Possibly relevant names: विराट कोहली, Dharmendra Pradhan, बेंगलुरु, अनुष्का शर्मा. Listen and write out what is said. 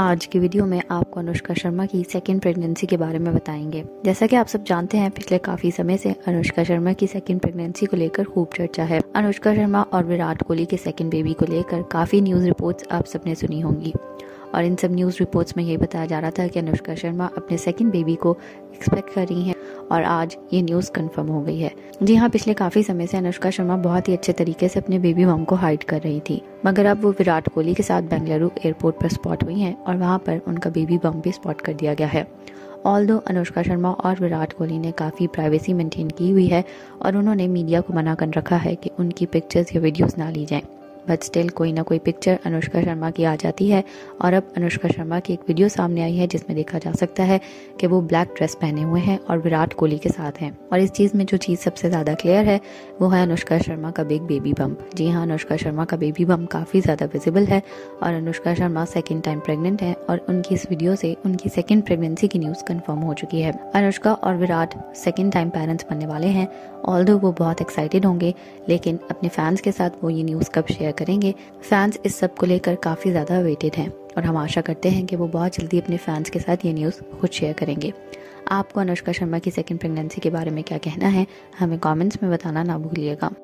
आज की वीडियो में आपको अनुष्का शर्मा की सेकंड प्रेगनेंसी के बारे में बताएंगे। जैसा कि आप सब जानते हैं, पिछले काफी समय से अनुष्का शर्मा की सेकंड प्रेगनेंसी को लेकर खूब चर्चा है। अनुष्का शर्मा और विराट कोहली के सेकंड बेबी को लेकर काफी न्यूज़ रिपोर्ट्स आप सबने सुनी होंगी और इन सब न्यूज़ रिपोर्ट्स में यही बताया जा रहा था कि अनुष्का शर्मा अपने सेकंड बेबी को एक्सपेक्ट कर रही हैं और आज ये न्यूज़ कंफर्म हो गई है। जी हाँ, पिछले काफ़ी समय से अनुष्का शर्मा बहुत ही अच्छे तरीके से अपने बेबी मॉम को हाइड कर रही थी, मगर अब वो विराट कोहली के साथ बेंगलुरु एयरपोर्ट पर स्पॉट हुई हैं और वहाँ पर उनका बेबी बम भी स्पॉट कर दिया गया है। ऑल्दो अनुष्का शर्मा और विराट कोहली ने काफ़ी प्राइवेसी मेंटेन की हुई है और उन्होंने मीडिया को मना कर रखा है कि उनकी पिक्चर्स या वीडियोज़ ना ली जाएँ, बट स्टिल कोई ना कोई पिक्चर अनुष्का शर्मा की आ जाती है। और अब अनुष्का शर्मा की एक वीडियो सामने आई है जिसमें देखा जा सकता है कि वो ब्लैक ड्रेस पहने हुए हैं और विराट कोहली के साथ हैं। और इस चीज़ में जो चीज़ सबसे ज़्यादा क्लियर है वो है अनुष्का शर्मा का बिग बेबी बम्प। जी हाँ, अनुष्का शर्मा का बेबी बम्प काफ़ी ज़्यादा विजिबल है और अनुष्का शर्मा second time pregnant है और उनकी इस वीडियो से उनकी सेकेंड प्रेगनेंसी की न्यूज़ कन्फर्म हो चुकी है। अनुष्का और विराट सेकेंड टाइम पेरेंट्स बनने वाले हैं। ऑल्दो वो बहुत एक्साइटेड होंगे, लेकिन अपने फैंस के साथ वो ये न्यूज़ कब शेयर करेंगे, फैंस इस सब को लेकर काफी ज्यादा वेटेड हैं और हम आशा करते हैं कि वो बहुत जल्दी अपने फैंस के साथ ये न्यूज़ खुद शेयर करेंगे। आपको अनुष्का शर्मा की सेकंड प्रेगनेंसी के बारे में क्या कहना है, हमें कमेंट्स में बताना ना भूलिएगा।